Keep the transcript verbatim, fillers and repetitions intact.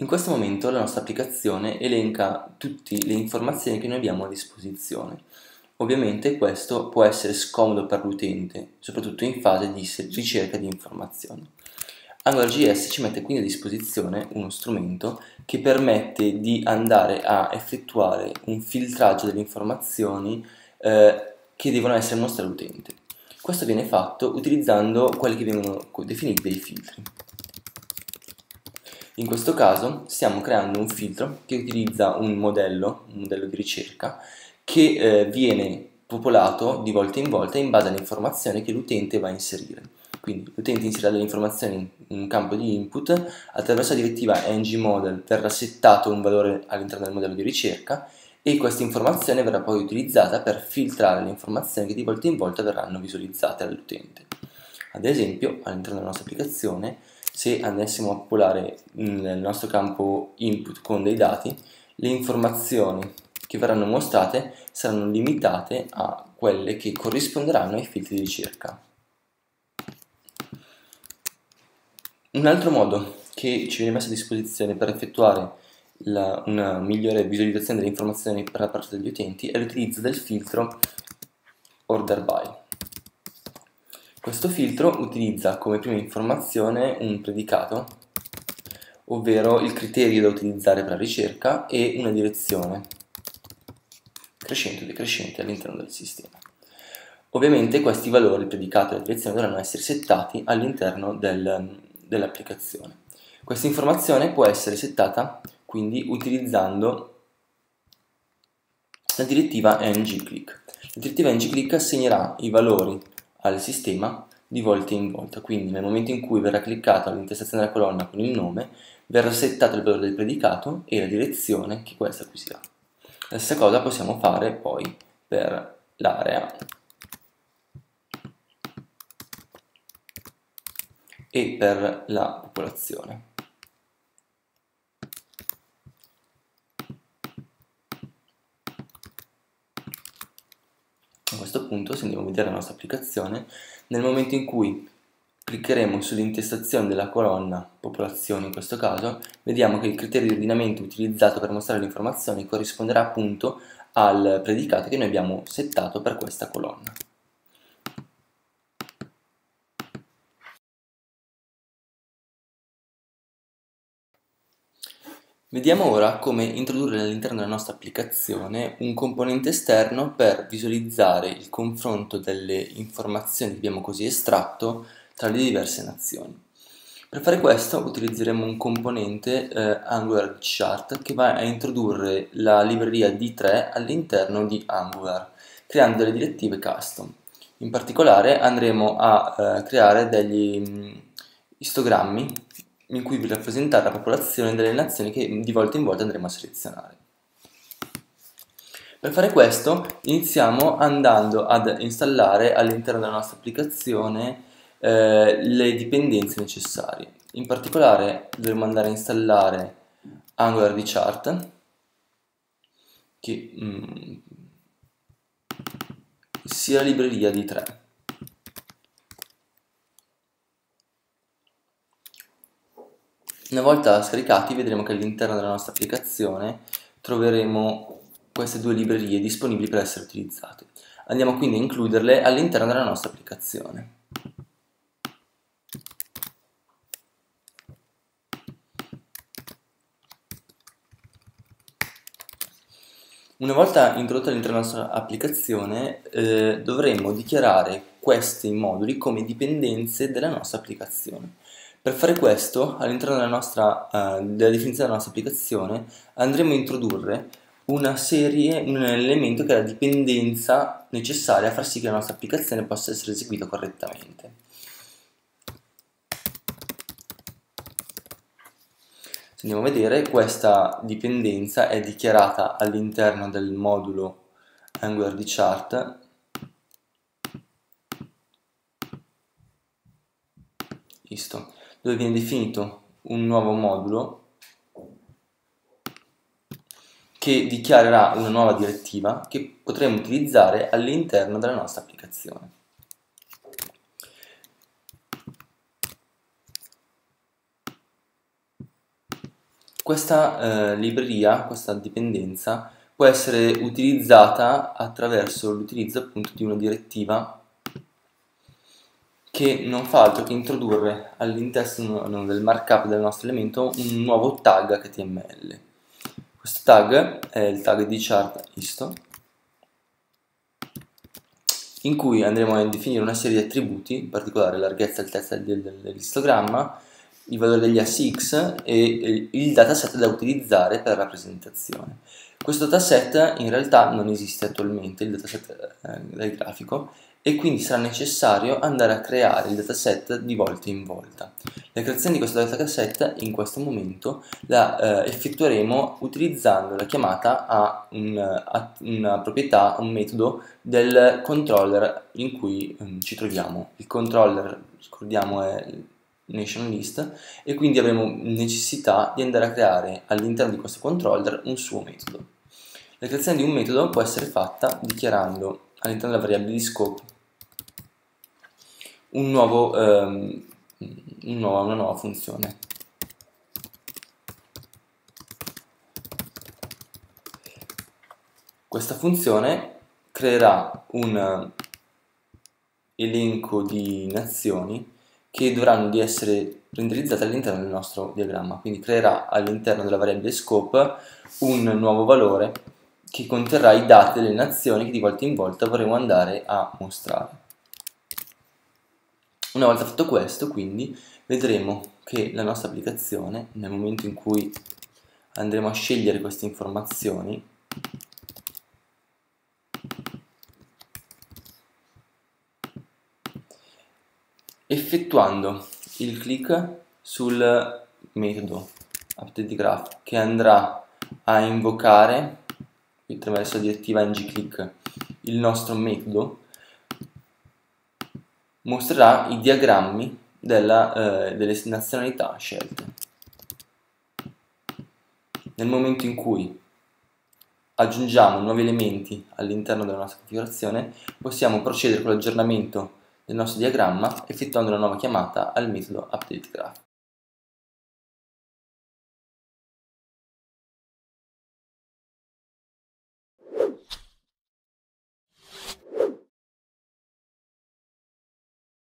In questo momento la nostra applicazione elenca tutte le informazioni che noi abbiamo a disposizione. Ovviamente questo può essere scomodo per l'utente, soprattutto in fase di ricerca di informazioni. AngularJS ci mette quindi a disposizione uno strumento che permette di andare a effettuare un filtraggio delle informazioni eh, che devono essere mostrate all'utente. Questo viene fatto utilizzando quelli che vengono definiti dei filtri. In questo caso stiamo creando un filtro che utilizza un modello, un modello di ricerca, che eh, viene popolato di volta in volta in base alle informazioni che l'utente va a inserire. Quindi l'utente inserirà delle informazioni in un campo di input, attraverso la direttiva ngModel verrà settato un valore all'interno del modello di ricerca e questa informazione verrà poi utilizzata per filtrare le informazioni che di volta in volta verranno visualizzate dall'utente. Ad esempio, all'interno della nostra applicazione, se andassimo a popolare nel nostro campo input con dei dati, le informazioni che verranno mostrate saranno limitate a quelle che corrisponderanno ai filtri di ricerca. Un altro modo che ci viene messo a disposizione per effettuare la, una migliore visualizzazione delle informazioni per la parte degli utenti è l'utilizzo del filtro orderBy. Questo filtro utilizza come prima informazione un predicato, ovvero il criterio da utilizzare per la ricerca, e una direzione crescente o decrescente all'interno del sistema. Ovviamente questi valori, il predicato e la direzione, dovranno essere settati all'interno del, dell'applicazione. Questa informazione può essere settata quindi utilizzando la direttiva ngClick. La direttiva ngClick assegnerà i valori al sistema di volta in volta, quindi nel momento in cui verrà cliccato all'intestazione della colonna con il nome verrà settato il valore del predicato e la direzione che questa acquisirà. La stessa cosa possiamo fare poi per l'area e per la popolazione. A questo punto, se andiamo a vedere la nostra applicazione, nel momento in cui cliccheremo sull'intestazione della colonna popolazione, in questo caso, vediamo che il criterio di ordinamento utilizzato per mostrare le informazioni corrisponderà appunto al predicato che noi abbiamo settato per questa colonna. Vediamo ora come introdurre all'interno della nostra applicazione un componente esterno per visualizzare il confronto delle informazioni che abbiamo così estratto tra le diverse nazioni. Per fare questo utilizzeremo un componente eh, Angular Chart che va a introdurre la libreria D tre all'interno di Angular, creando delle direttive custom. In particolare andremo a eh, creare degli mh, istogrammi in cui vi rappresentare la popolazione delle nazioni che di volta in volta andremo a selezionare. Per fare questo iniziamo andando ad installare all'interno della nostra applicazione eh, le dipendenze necessarie. In particolare dovremo andare a installare Angular Chart, che mm, sia la libreria di tre. Una volta scaricati vedremo che all'interno della nostra applicazione troveremo queste due librerie disponibili per essere utilizzate. Andiamo quindi a includerle all'interno della nostra applicazione. Una volta introdotta all'interno della nostra applicazione eh, dovremo dichiarare questi moduli come dipendenze della nostra applicazione. Per fare questo, all'interno della, uh, della definizione della nostra applicazione, andremo a introdurre una serie, un elemento che è la dipendenza necessaria a far sì che la nostra applicazione possa essere eseguita correttamente. Se andiamo a vedere, questa dipendenza è dichiarata all'interno del modulo AngularChart, Isto, dove viene definito un nuovo modulo che dichiarerà una nuova direttiva che potremo utilizzare all'interno della nostra applicazione. Questa eh, libreria, questa dipendenza, può essere utilizzata attraverso l'utilizzo appunto di una direttiva che non fa altro che introdurre all'interno del markup del nostro elemento un nuovo tag H T M L. Questo tag è il tag di chart isto, in cui andremo a definire una serie di attributi, in particolare larghezza e altezza dell'istogramma, il valore degli assi X e il dataset da utilizzare per la presentazione. Questo dataset in realtà non esiste attualmente, il dataset del grafico, e quindi sarà necessario andare a creare il dataset di volta in volta. La creazione di questo dataset in questo momento la eh, effettueremo utilizzando la chiamata a, un, a una proprietà, a un metodo del controller in cui um, ci troviamo. Il controller, ricordiamo, è il NationalList, e quindi avremo necessità di andare a creare all'interno di questo controller un suo metodo. La creazione di un metodo può essere fatta dichiarando all'interno della variabile di scope un nuovo, ehm, una nuova funzione. Questa funzione creerà un elenco di nazioni che dovranno di essere renderizzate all'interno del nostro diagramma, quindi creerà all'interno della variabile scope un nuovo valore che conterrà i dati delle nazioni che di volta in volta vorremo andare a mostrare. Una volta fatto questo, quindi, vedremo che la nostra applicazione, nel momento in cui andremo a scegliere queste informazioni, effettuando il click sul metodo updateGraph che andrà a invocare attraverso la direttiva ngClick il nostro metodo, mostrerà i diagrammi della, eh, delle nazionalità scelte. Nel momento in cui aggiungiamo nuovi elementi all'interno della nostra configurazione, possiamo procedere con l'aggiornamento del nostro diagramma effettuando una nuova chiamata al metodo updateGraph.